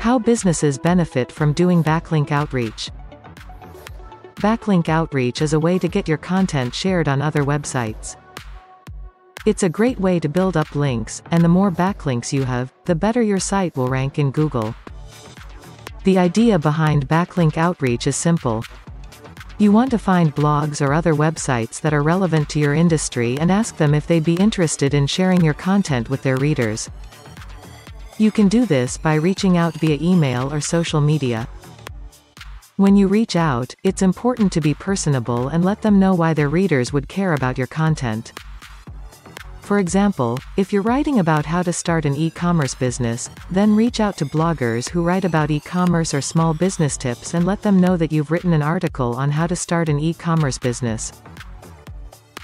How businesses benefit from doing backlink outreach. Backlink outreach is a way to get your content shared on other websites. It's a great way to build up links, and the more backlinks you have, the better your site will rank in Google. The idea behind backlink outreach is simple. You want to find blogs or other websites that are relevant to your industry and ask them if they'd be interested in sharing your content with their readers. You can do this by reaching out via email or social media. When you reach out, it's important to be personable and let them know why their readers would care about your content. For example, if you're writing about how to start an e-commerce business, then reach out to bloggers who write about e-commerce or small business tips and let them know that you've written an article on how to start an e-commerce business.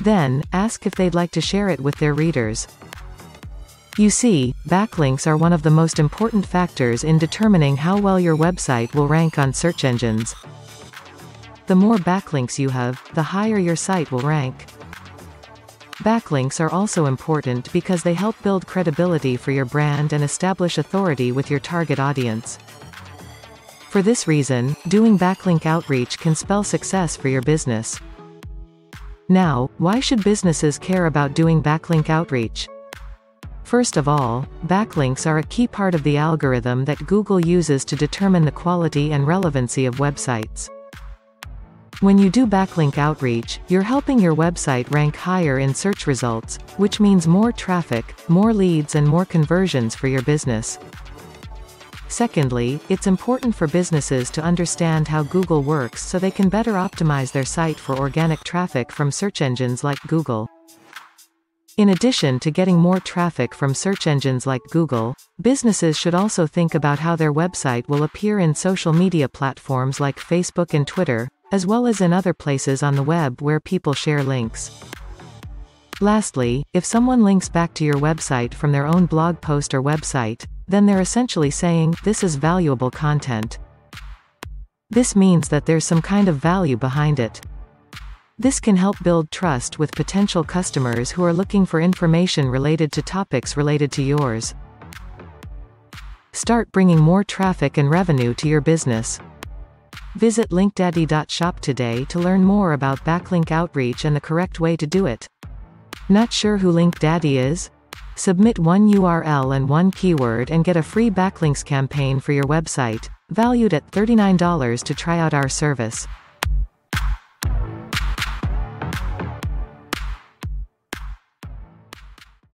Then, ask if they'd like to share it with their readers. You see, backlinks are one of the most important factors in determining how well your website will rank on search engines. The more backlinks you have, the higher your site will rank. Backlinks are also important because they help build credibility for your brand and establish authority with your target audience. For this reason, doing backlink outreach can spell success for your business. Now, why should businesses care about doing backlink outreach? First of all, backlinks are a key part of the algorithm that Google uses to determine the quality and relevancy of websites. When you do backlink outreach, you're helping your website rank higher in search results, which means more traffic, more leads and more conversions for your business. Secondly, it's important for businesses to understand how Google works so they can better optimize their site for organic traffic from search engines like Google. In addition to getting more traffic from search engines like Google, businesses should also think about how their website will appear in social media platforms like Facebook and Twitter, as well as in other places on the web where people share links. Lastly, if someone links back to your website from their own blog post or website, then they're essentially saying, "This is valuable content." This means that there's some kind of value behind it. This can help build trust with potential customers who are looking for information related to topics related to yours. Start bringing more traffic and revenue to your business. Visit LinkDaddy.shop today to learn more about backlink outreach and the correct way to do it. Not sure who LinkDaddy is? Submit one URL and one keyword and get a free backlinks campaign for your website, valued at $39 to try out our service.